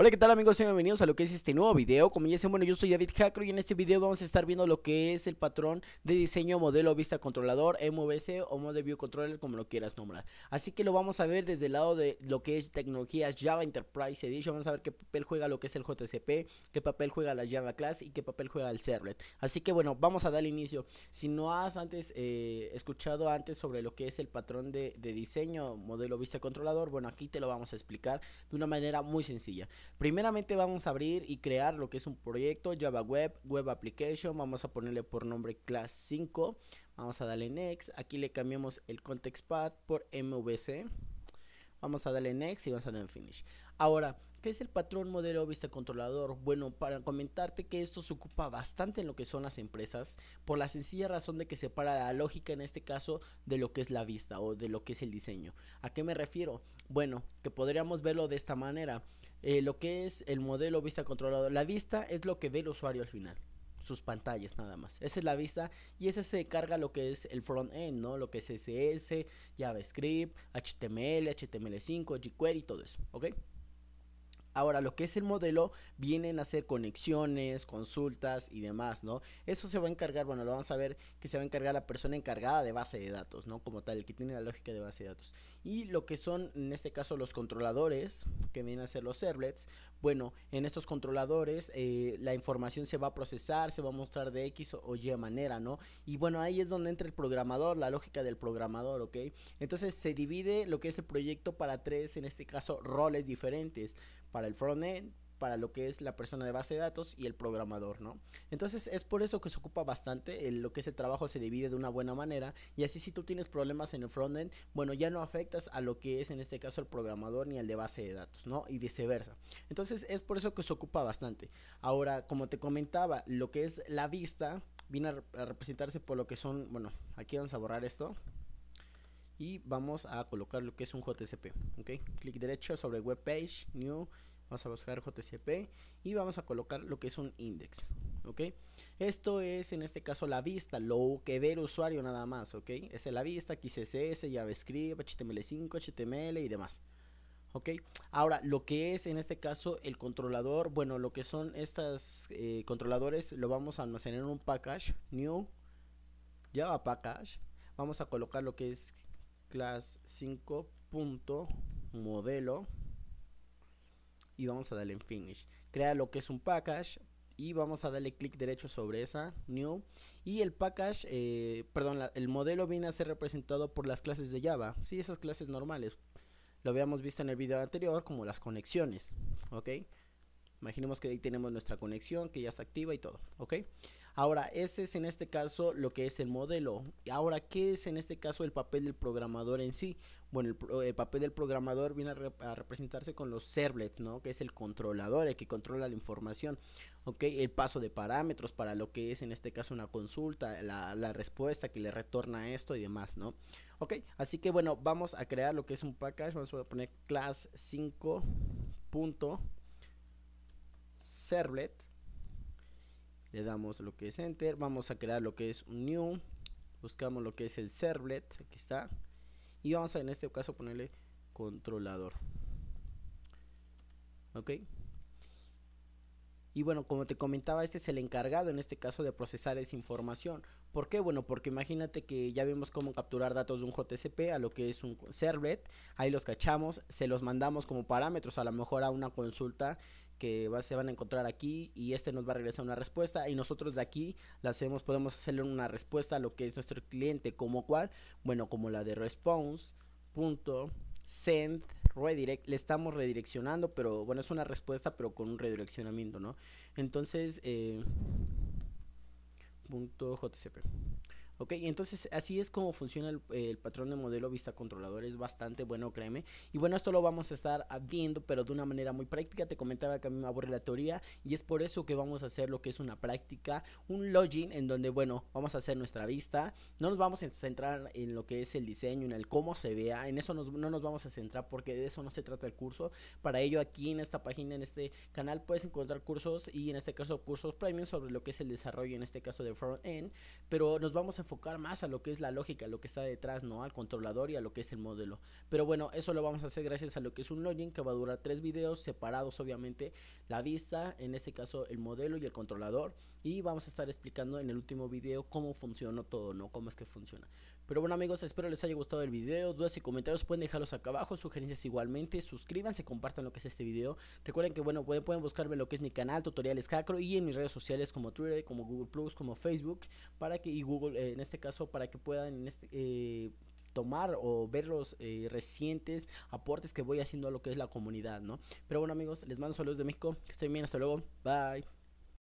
Hola, ¿qué tal amigos? Sean bienvenidos a lo que es este nuevo video. Como ya dicen, bueno, yo soy David Hacker y en este video vamos a estar viendo lo que es el patrón de diseño, modelo, vista controlador, MVC o Model View Controller, como lo quieras nombrar. Así que lo vamos a ver desde el lado de lo que es tecnologías Java Enterprise Edition. Vamos a ver qué papel juega lo que es el JCP, qué papel juega la Java Class y qué papel juega el Servlet. Así que bueno, vamos a dar inicio. Si no has antes escuchado antes sobre lo que es el patrón de diseño, modelo, vista controlador, bueno, aquí te lo vamos a explicar de una manera muy sencilla. Primeramente vamos a abrir y crear lo que es un proyecto Java Web, Web Application. Vamos a ponerle por nombre Class 5. Vamos a darle Next. Aquí le cambiamos el Context Path por MVC. Vamos a darle Next y vamos a darle Finish. Ahora, ¿qué es el patrón modelo vista controlador? Bueno, para comentarte que esto se ocupa bastante en lo que son las empresas, por la sencilla razón de que separa la lógica en este caso de lo que es la vista o de lo que es el diseño. ¿A qué me refiero? Bueno, que podríamos verlo de esta manera. Lo que es el modelo vista controlador, la vista es lo que ve el usuario al final, sus pantallas nada más, esa es la vista, y esa se carga lo que es el front end, ¿no? Lo que es CSS, JavaScript, HTML, HTML5, jQuery, todo eso, ¿ok? Ahora, lo que es el modelo, vienen a hacer conexiones, consultas y demás, ¿no? Eso se va a encargar, bueno, lo vamos a ver, que se va a encargar la persona encargada de base de datos, ¿no? Como tal, el que tiene la lógica de base de datos. Y lo que son, en este caso, los controladores, que vienen a ser los servlets, bueno, en estos controladores la información se va a procesar, se va a mostrar de X o Y manera, ¿no? Y bueno, ahí es donde entra el programador, la lógica del programador, ¿ok? Entonces, se divide lo que es el proyecto para tres, en este caso, roles diferentes, para el frontend, para lo que es la persona de base de datos y el programador, ¿no? Entonces es por eso que se ocupa bastante, lo que es el trabajo se divide de una buena manera, y así si tú tienes problemas en el frontend, bueno, ya no afectas a lo que es en este caso el programador ni al de base de datos, ¿no? Y viceversa. Entonces es por eso que se ocupa bastante. Ahora, como te comentaba, lo que es la vista viene a representarse por lo que son, bueno, aquí vamos a borrar esto y vamos a colocar lo que es un JCP, ¿ok? Clic derecho sobre web page, new, vamos a buscar JCP y vamos a colocar lo que es un index, ¿ok? Esto es en este caso la vista, lo que ve el usuario nada más, ¿ok? Esa es la vista, aquí CSS, JavaScript, HTML5, HTML y demás, ¿ok? Ahora, lo que es en este caso el controlador, bueno, lo que son estas controladores lo vamos a almacenar en un package, new, Java package, vamos a colocar lo que es Class 5.modelo y vamos a darle en Finish. Crea lo que es un package y vamos a darle clic derecho sobre esa, New. Y el package, el modelo viene a ser representado por las clases de Java. Sí, esas clases normales. Lo habíamos visto en el video anterior como las conexiones, ¿ok? Imaginemos que ahí tenemos nuestra conexión que ya está activa y todo, ¿ok? Ahora, ese es en este caso lo que es el modelo. Ahora, ¿qué es en este caso el papel del programador en sí? Bueno, el papel del programador viene a representarse con los servlets, ¿no? Que es el controlador, el que controla la información, ¿ok? El paso de parámetros para lo que es en este caso una consulta, la respuesta que le retorna esto y demás, ¿no? Ok, así que bueno, vamos a crear lo que es un package. Vamos a poner class 5.servlet. Le damos lo que es Enter, vamos a crear lo que es un New, buscamos lo que es el Servlet, aquí está, y vamos a en este caso ponerle controlador, ok. Y bueno, como te comentaba, este es el encargado en este caso de procesar esa información. ¿Por qué? Bueno, porque imagínate que ya vimos cómo capturar datos de un JCP a lo que es un Servlet, ahí los cachamos, se los mandamos como parámetros, a lo mejor a una consulta que se van a encontrar aquí y este nos va a regresar una respuesta y nosotros de aquí la hacemos, podemos hacerle una respuesta a lo que es nuestro cliente, como cual, bueno, como la de response.send redirect, le estamos redireccionando, pero bueno, es una respuesta pero con un redireccionamiento, ¿no? Entonces .jcp. Ok, entonces así es como funciona el patrón de modelo vista controlador, es bastante bueno, créeme. Y bueno, esto lo vamos a estar viendo, pero de una manera muy práctica. Te comentaba que a mí me aburre la teoría y es por eso que vamos a hacer lo que es una práctica, un login en donde, bueno, vamos a hacer nuestra vista. No nos vamos a centrar en lo que es el diseño, en el cómo se vea, en eso no nos vamos a centrar porque de eso no se trata el curso. Para ello, aquí en esta página, en este canal, puedes encontrar cursos y en este caso cursos premium sobre lo que es el desarrollo, en este caso de front end, pero nos vamos a enfocar más a lo que es la lógica, a lo que está detrás, ¿no? Al controlador y a lo que es el modelo. Pero bueno, eso lo vamos a hacer gracias a lo que es un login que va a durar 3 videos separados, obviamente, la vista, en este caso el modelo y el controlador. Y vamos a estar explicando en el último video cómo funcionó todo, ¿no? Cómo es que funciona. Pero bueno amigos, espero les haya gustado el video. Dudas y comentarios pueden dejarlos acá abajo, sugerencias igualmente. Suscríbanse, compartan lo que es este video. Recuerden que bueno, pueden buscarme lo que es mi canal Tutoriales Cacro y en mis redes sociales como Twitter, como Google Plus, como Facebook, para que, y Google en este caso, para que puedan en este tomar o ver los recientes aportes que voy haciendo a lo que es la comunidad, ¿no? Pero bueno amigos, les mando saludos de México, que estén bien, hasta luego, bye.